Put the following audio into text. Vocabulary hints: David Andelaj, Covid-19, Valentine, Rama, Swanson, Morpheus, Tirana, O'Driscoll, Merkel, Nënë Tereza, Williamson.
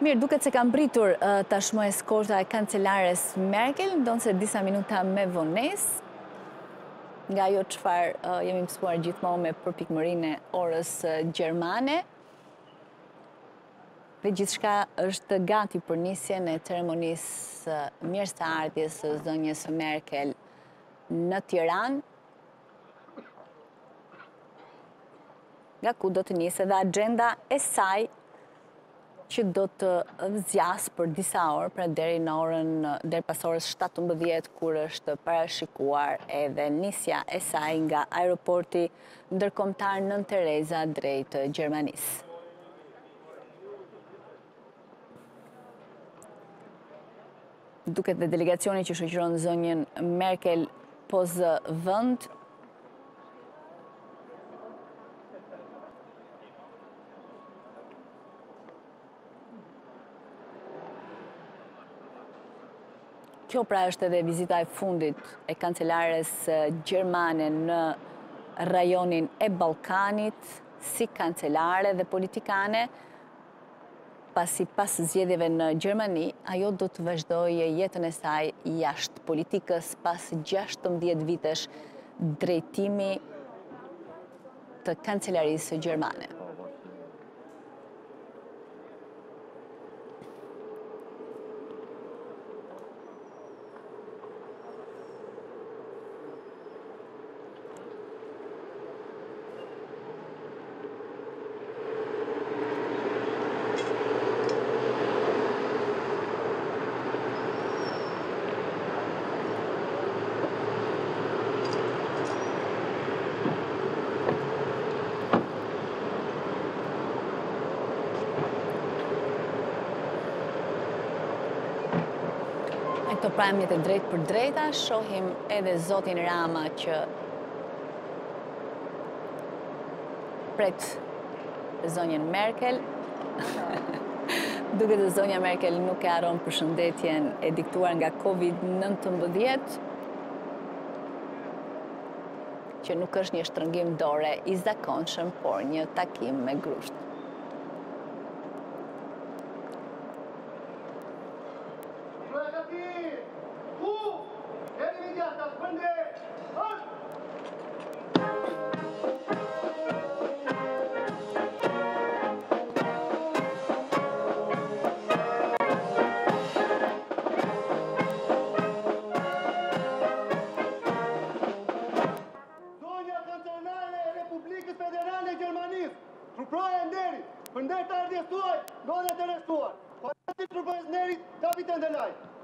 Mirë, duket se kam britur tashmë eskorta e kancelares Merkel, ndonë se disa minuta me vonesë. Nga ajo çfarë jemi mësuar gjithmonë me përpikmërinë e orës gjermane. Dhe gjithçka është gati për nisjen e ceremonisë mirëseardhjes së zonjës Merkel në Tiranë. Nga ku do të nisë edhe agjenda e saj që do të zjasë për disa orë, pra deri pas orës 17, kur është parashikuar edhe nisja e saj nga aeroporti ndërkombëtar Nën Tereza drejt Gjermanisë. Duket dhe delegacioni që shoqëron zonjën Merkel pozë vend. Kjo pra është edhe vizita e fundit e kancelares gjermane në rajonin e Ballkanit si kancelare dhe politikane. Pasi pas zgjedhjeve në Gjermani, ajo do të vazhdojë jetën e saj jashtë politikës pas 16 vitesh drejtimi të kancelarisë gjermane. Këto prajmjet e drejt për drejta, shohim edhe zotin Rama që pret zonjën Merkel. Duket se zonja Merkel nuk e harron përshëndetjen e diktuar nga Covid-19, që nuk është një shtrëngim dore I zakonshëm, por një takim me grushtë. Për ndërtardhjes tuaj, golat e rrezuar. Faleminderit trupës nerit David Andelaj.